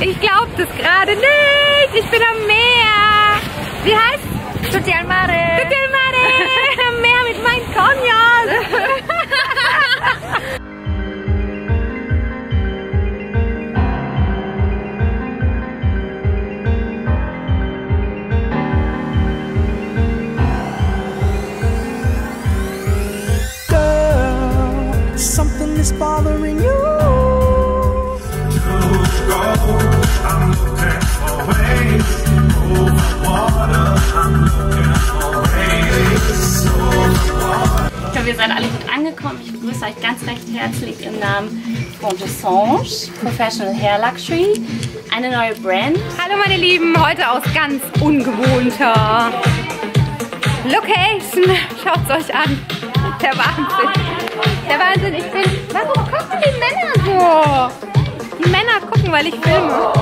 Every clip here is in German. Ich glaube das gerade nicht. Ich bin am Meer. Wie heißt? Tutti al mare. Tutti al mare. Am Meer mit meinen Konjas. Something is bothering you. I'm looking for ways over water. I'm looking for ways over water. Ich glaube, ihr seid alle gut angekommen. Ich begrüße euch ganz recht herzlich im Namen von Dessange, Professional Hair Luxury, eine neue Brand. Hallo meine Lieben, heute aus ganz ungewohnter Location. Schaut's euch an. Der Wahnsinn. Der Wahnsinn, ich bin... Warum gucken die Männer so? Die Männer gucken, weil ich filme.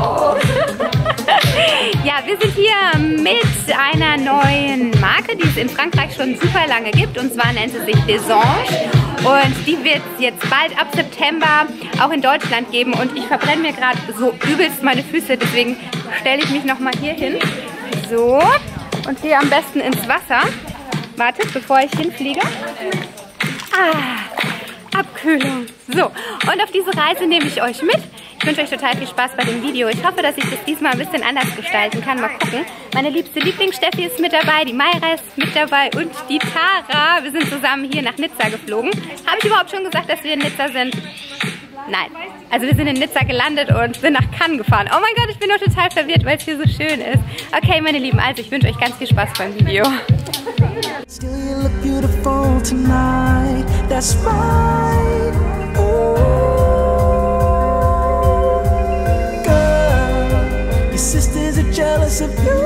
Ja, wir sind hier mit einer neuen Marke, die es in Frankreich schon super lange gibt. Und zwar nennt sie sich Dessange. Und die wird es jetzt bald ab September auch in Deutschland geben. Und ich verbrenne mir gerade so übelst meine Füße. Deswegen stelle ich mich nochmal hier hin. So. Und gehe am besten ins Wasser. Wartet, bevor ich hinfliege. Ah, Abkühlung. So, und auf diese Reise nehme ich euch mit. Ich wünsche euch total viel Spaß bei dem Video. Ich hoffe, dass ich das diesmal ein bisschen anders gestalten kann. Mal gucken. Meine liebste Lieblings-Steffi ist mit dabei, die Mayra ist mit dabei und die Tara. Wir sind zusammen hier nach Nizza geflogen. Habe ich überhaupt schon gesagt, dass wir in Nizza sind? Nein. Also wir sind in Nizza gelandet und sind nach Cannes gefahren. Oh mein Gott, ich bin nur total verwirrt, weil es hier so schön ist. Okay, meine Lieben, also ich wünsche euch ganz viel Spaß beim Video. Still you look beautiful tonight, that's right, oh, girl, your sisters are jealous of you,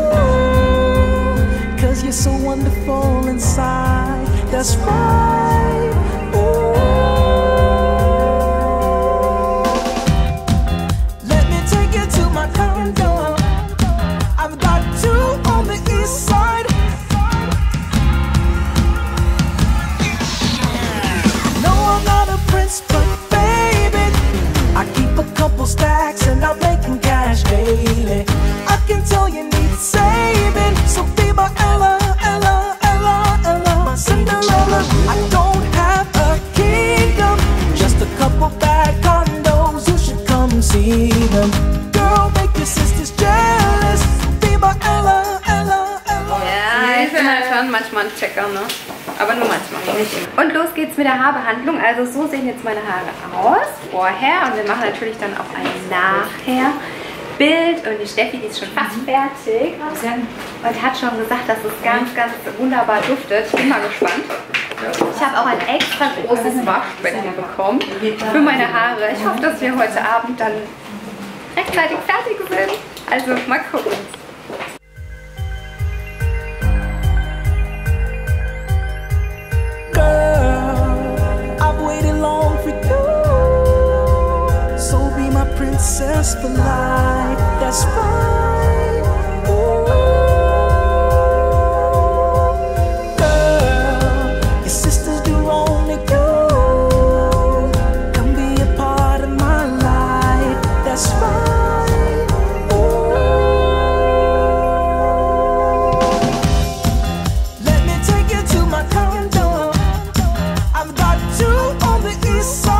cause you're so wonderful inside, that's right, oh, let me take you to my condo, I've got two on the east side. Stacks and I'm making cash daily. I can tell you need saving, so be my Ella, Ella, Ella, Ella, my Cinderella. I don't have a kingdom, just a couple bad condos. You should come see them. Girl, make your sisters jealous. Be my Ella, Ella, Ella. Ja, ich bin halt schon manchmal ein Checker, ne? Aber nur manchmal, nicht immer. Und los geht's mit der Haarbehandlung. Also so sehen jetzt meine Haare aus, vorher. Und wir machen natürlich dann auch ein Nachher-Bild. Und die Steffi, die ist schon fast fertig. Und hat schon gesagt, dass es ganz, ganz wunderbar duftet. Ich bin mal gespannt. Ich habe auch ein extra großes Waschbecken bekommen für meine Haare. Ich hoffe, dass wir heute Abend dann rechtzeitig fertig sind. Also mal gucken. Princess for life, that's right, oh, girl, your sisters do only you, come be a part of my life, that's right, oh, let me take you to my condo, I've got two on the east side.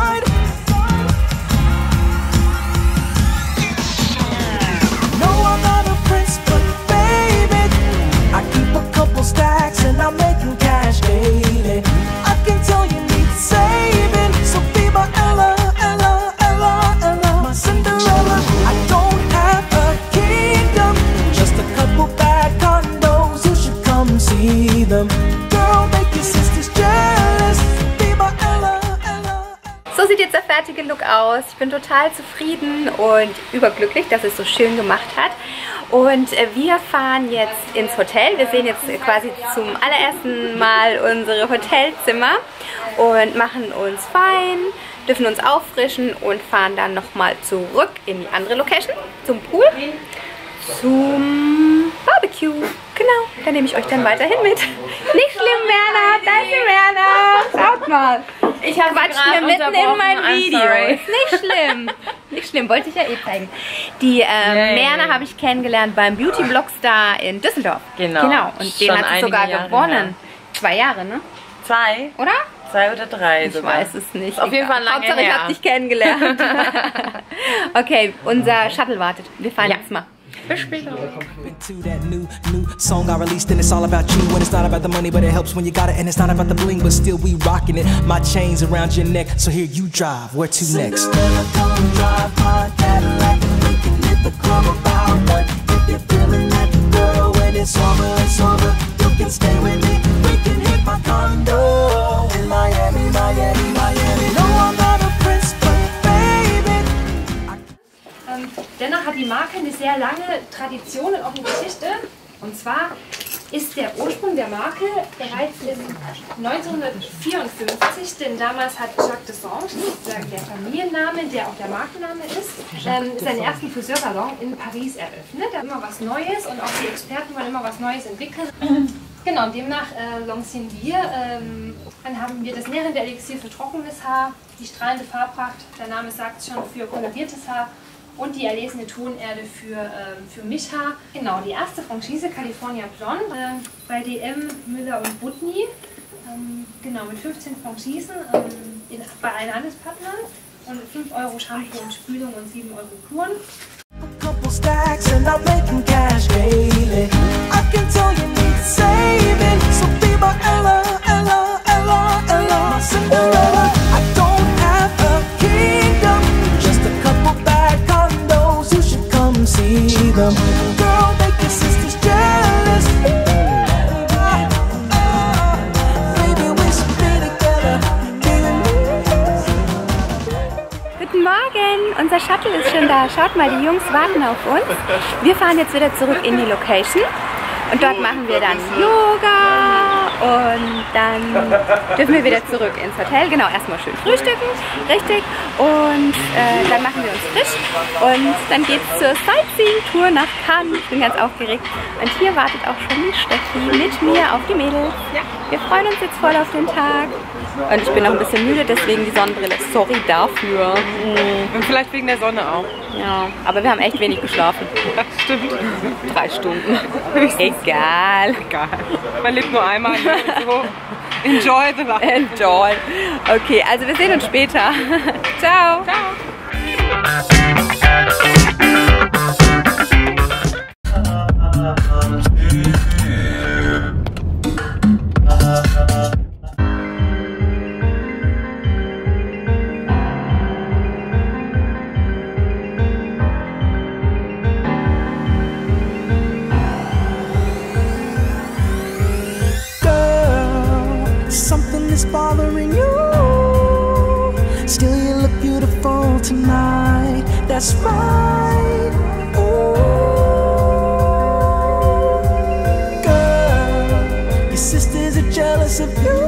So sieht jetzt der fertige Look aus. Ich bin total zufrieden und überglücklich, dass es so schön gemacht hat. Und wir fahren jetzt ins Hotel. Wir sehen jetzt quasi zum allerersten Mal unsere Hotelzimmer und machen uns fein, dürfen uns auffrischen und fahren dann nochmal zurück in die andere Location, zum Pool, zum Barbecue. Genau, da nehme ich euch dann weiterhin mit. Nicht schlimm, Werner, danke Werner. Schaut mal. Ich habe hier mitten in mein Video. Nicht schlimm. Nicht schlimm, wollte ich ja eh zeigen. Die Merna habe ich kennengelernt beim Beauty Blogstar in Düsseldorf. Genau. Und schon den hat sie sogar gewonnen. 2 Jahre, ne? 2? Oder? 2 oder 3. Ich weiß es nicht. Auf jeden Fall lange Hauptsache, ich habe dich kennengelernt. Okay, unser Shuttle wartet. Wir fahren jetzt mal. Bis später. To that new song I released, and it's all about you. When it's not about the money, but it helps when you got it, and it's not about the bling, but still we rocking it. My chains around your neck, so here you drive. Where to next? Dennoch hat die Marke eine sehr lange Tradition und auch eine Geschichte. Und zwar ist der Ursprung der Marke bereits in 1954, denn damals hat Jacques Dessange, der Familienname, der auch der Markenname ist, seinen ersten Friseursalon in Paris eröffnet. Da immer was Neues und auch die Experten wollen immer was Neues entwickeln. Genau, und demnach lancieren wir, dann haben wir das nährende Elixier für trockenes Haar, die strahlende Farbpracht, der Name sagt schon, für koloriertes Haar, und die erlesene Tonerde für Mischhaar. Genau, die erste Franchise, California Blonde, bei DM, Müller und Butni. Genau, mit 15 Franchisen bei allen Handelspartnern und 5 Euro Shampoo und Spülung und 7 Euro Kuren. Guten Morgen! Unser Shuttle ist schon da. Schaut mal, die Jungs warten auf uns. Wir fahren jetzt wieder zurück in die Location und dort machen wir dann Yoga und dann dürfen wir wieder zurück ins Hotel. Genau, erstmal schön frühstücken, richtig. Und dann machen wir uns frisch und dann geht's zur Sightseeing-Tour nach Cannes. Ich bin ganz aufgeregt. Und hier wartet auch schon die Steffi mit mir auf die Mädels. Wir freuen uns jetzt voll auf den Tag. Und ich bin noch ein bisschen müde, deswegen die Sonnenbrille. Sorry dafür. Und vielleicht wegen der Sonne auch. Ja, aber wir haben echt wenig geschlafen. Das stimmt. 3 Stunden. Egal. Egal. Man lebt nur einmal. Enjoy the life. Enjoy. Okay, also wir sehen uns später. Ciao. Ciao. Bothering you, still you look beautiful tonight. That's right. Oh, girl, your sisters are jealous of you,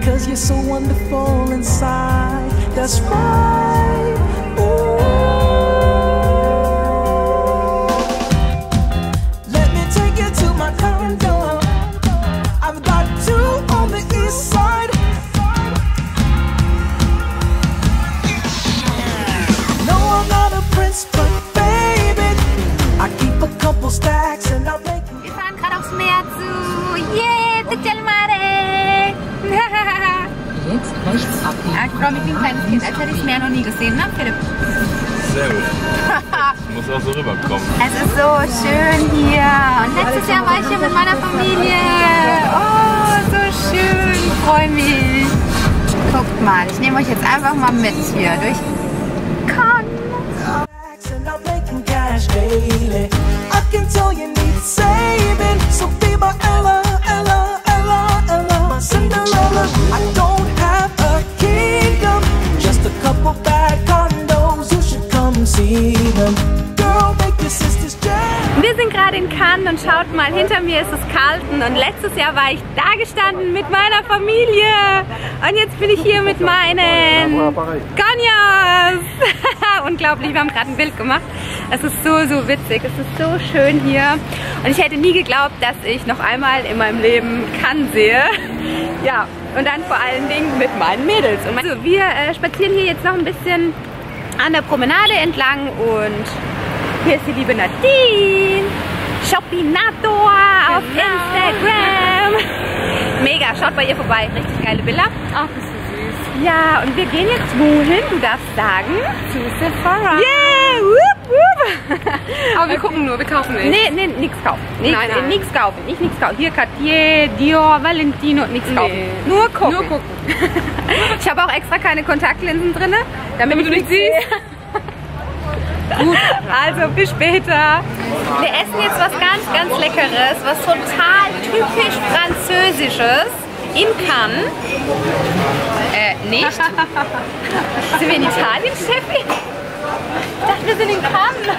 'cause you're so wonderful inside. That's right. Oh, let me take you to my condo. I've got 2 on the east side. No, I'm not a prince, but baby, I keep a couple stacks and I'll make you. Wir fahren gerade aufs Meer zu. Yeah, bitte el mare. Jetzt rechts abbiegen. Ja, ich freue mich wie ein kleines Kind, als hätte ich das Meer noch nie gesehen, ne Philipp? Sehr gut. Ich muss auch so rüberkommen. Es ist so schön hier. Und letztes Jahr war ich hier mit meiner Familie. Oh, so schön. Ich freue mich. Guckt mal, ich nehme euch jetzt einfach mal mit hier durch Cannes. Wir sind gerade in Cannes und schaut mal, hinter mir ist es Carlton und letztes Jahr war ich da gestanden mit meiner Familie und jetzt bin ich hier mit meinen Konjas! Unglaublich, wir haben gerade ein Bild gemacht. Es ist so, so witzig. Es ist so schön hier. Und ich hätte nie geglaubt, dass ich noch einmal in meinem Leben Cannes sehe. Ja, und dann vor allen Dingen mit meinen Mädels. Also, wir spazieren hier jetzt noch ein bisschen an der Promenade entlang. Und hier ist die liebe Nadine. Shoppinator auf Instagram. Mega, schaut bei ihr vorbei. Richtig geile Bilder. Ach, das ist so süß. Ja, und wir gehen jetzt wohin? Du darfst sagen. Zu Sephora. Yeah, wupp, wupp. Aber wir gucken nur, wir kaufen nicht. Nee, nichts kaufen. Nichts kaufen. Ich nichts kaufen. Hier Cartier, Dior, Valentino, nichts kaufen. Nee. Nur gucken. Nur gucken. Ich habe auch extra keine Kontaktlinsen drin, damit du nicht siehst. Gut, also bis später. Wir essen jetzt was ganz, ganz Leckeres, was total typisch Französisches in Cannes. Nicht? Sind wir in Italien, Steffi? Ich dachte, wir sind in Cannes.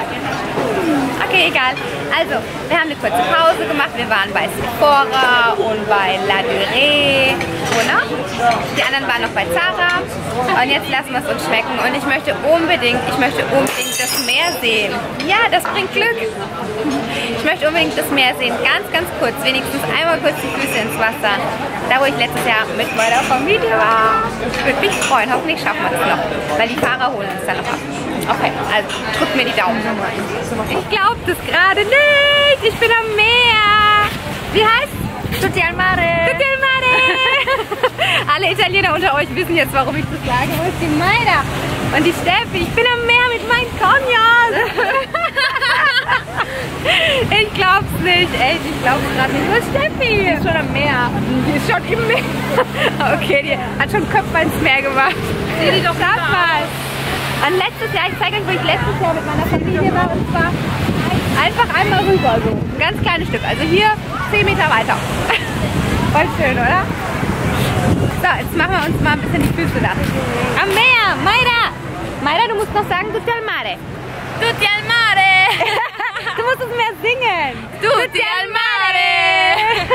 Okay, egal. Also, wir haben eine kurze Pause gemacht. Wir waren bei Sephora und bei La Durée. Oder? Die anderen waren noch bei Zara. Und jetzt lassen wir es uns schmecken. Und ich möchte unbedingt das Meer sehen. Ja, das bringt Glück. Ich möchte unbedingt das Meer sehen. Ganz, ganz kurz. Wenigstens einmal kurz die Füße ins Wasser. Da, wo ich letztes Jahr mit meiner Familie war. Ich würde mich freuen. Hoffentlich schaffen wir das noch. Weil die Fahrer holen uns dann noch ab. Okay, also drückt mir die Daumen. Ich glaube das gerade nicht. Ich bin am Meer. Wie heißt es? Tutti al mare. Tutti al mare. Alle Italiener unter euch wissen jetzt, warum ich das sage. Wo ist die Mayra? Und die Steffi. Ich bin am Meer mit meinen Konjas. Ich glaub's nicht. Echt, ich glaub's gerade nicht. Wo ist Steffi? Die ist schon am Meer. Die ist schon im Meer. Okay, die hat schon Köpfe ins Meer gemacht. Sieh die doch mal. Und letztes Jahr, ich zeige euch, wo ich letztes Jahr mit meiner Familie war, und zwar einfach einmal rüber, so ein ganz kleines Stück, also hier 10 Meter weiter. Voll schön, oder? So, jetzt machen wir uns mal ein bisschen die Füße da. Am Meer, Mayra! Mayra, du musst noch sagen, tutti al mare. Tutti al mare! Du musst es mehr singen. Tutti al mare!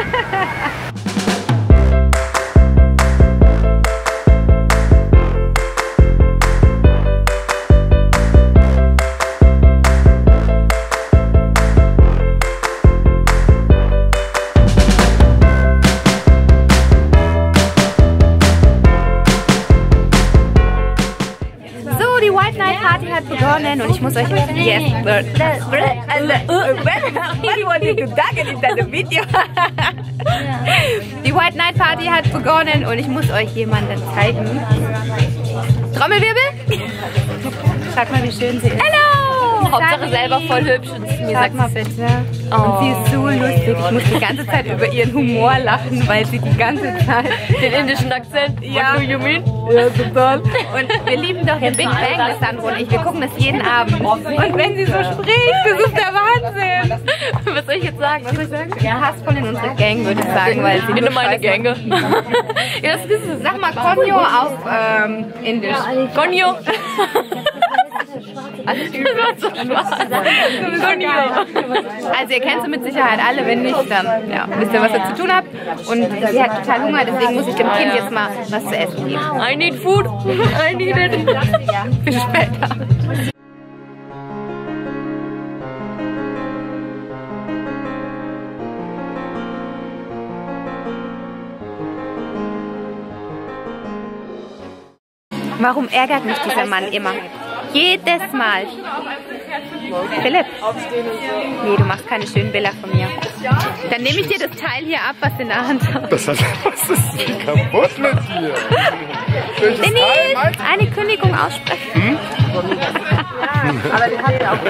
Begonnen und ich muss euch yes, die White Night Party hat begonnen und ich muss euch jemanden zeigen. Trommelwirbel? Schaut mal, wie schön sie ist. Hello! Hauptsache selber voll hübsch und es mir sagt mal bitte. Oh. Und sie ist so lustig. Ich muss die ganze Zeit über ihren Humor lachen, weil sie die ganze Zeit den indischen Akzent. Ja. What do you mean? Ja, total. Und wir lieben doch den Big Bang, das Sandro und ich. Wir gucken das jeden Abend. Und wenn sie so spricht, das ist der Wahnsinn. Was soll ich jetzt sagen? Was soll ich sagen? Ja, Hassvoll in unsere Gang, würde ich sagen, weil sie in meine Gänge. Ja, das ist es. Sag mal Konjo auf Indisch. Konjo. So also ihr kennt sie mit Sicherheit alle, wenn nicht, dann ja, wisst ihr, was ihr zu tun habt. Und sie hat total Hunger, deswegen muss ich dem Kind jetzt mal was zu essen geben. I need food, I need it. Bis später. Warum ärgert mich dieser Mann immer? Jedes Mal. Philipp. Nee, du machst keine schönen Bilder von mir. Dann nehme ich dir das Teil hier ab, was du in der Hand hast. Was ist denn kaputt mit dir? Eine Kündigung aussprechen. Hm? Ja, aber die hat ja auch.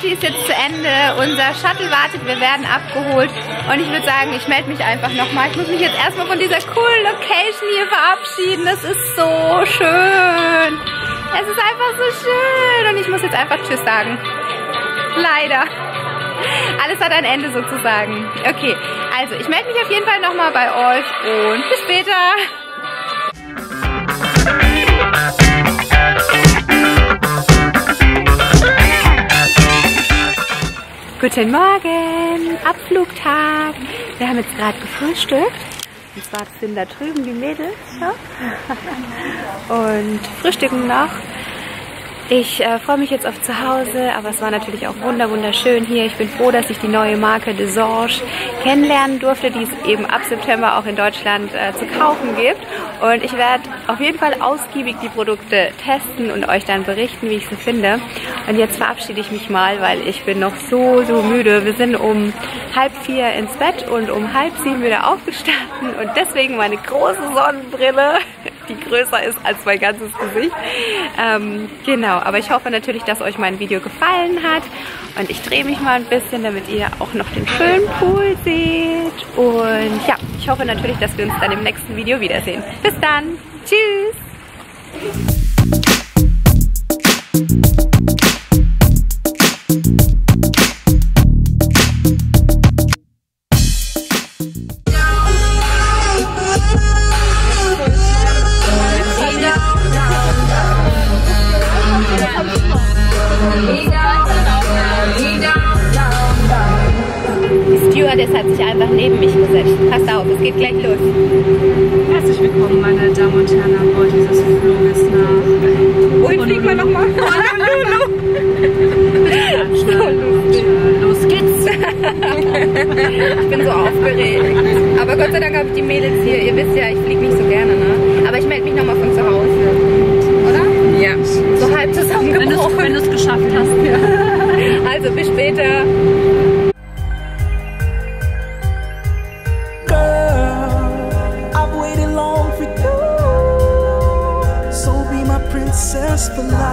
Ist jetzt zu Ende, unser Shuttle wartet, wir werden abgeholt und ich würde sagen, ich melde mich einfach nochmal. Ich muss mich jetzt erstmal von dieser coolen Location hier verabschieden, das ist so schön. Es ist einfach so schön und ich muss jetzt einfach Tschüss sagen. Leider. Alles hat ein Ende sozusagen. Okay, also ich melde mich auf jeden Fall nochmal bei euch und bis später. Guten Morgen, Abflugtag. Wir haben jetzt gerade gefrühstückt. Und zwar sind da drüben die Mädels. Ja? Und frühstücken noch. Ich freue mich jetzt auf zu Hause, aber es war natürlich auch wunderschön hier. Ich bin froh, dass ich die neue Marke Dessange kennenlernen durfte, die es eben ab September auch in Deutschland zu kaufen gibt. Und ich werde auf jeden Fall ausgiebig die Produkte testen und euch dann berichten, wie ich sie finde. Und jetzt verabschiede ich mich mal, weil ich bin noch so müde. Wir sind um 3:30 ins Bett und um 6:30 wieder aufgestanden. Und deswegen meine große Sonnenbrille, die größer ist als mein ganzes Gesicht. Genau. Aber ich hoffe natürlich, dass euch mein Video gefallen hat und ich drehe mich mal ein bisschen, damit ihr auch noch den schönen Pool seht. Und ja, ich hoffe natürlich, dass wir uns dann im nächsten Video wiedersehen. Bis dann. Tschüss. Das hat sich einfach neben mich gesetzt. Passt auf, es geht gleich los. Herzlich willkommen, meine Damen und Herren, an Bord dieses Fluges nach... Wohin fliegen wir nochmal? Los geht's! Ich bin so aufgeregt. Aber Gott sei Dank habe ich die Mädels hier. Ihr wisst ja, ich fliege nicht so gerne, ne? Aber ich melde mich nochmal von zu Hause. Oder? Ja. So halb zusammengebrochen. Wenn du es geschafft hast. Ja. Also, bis später. That's the life.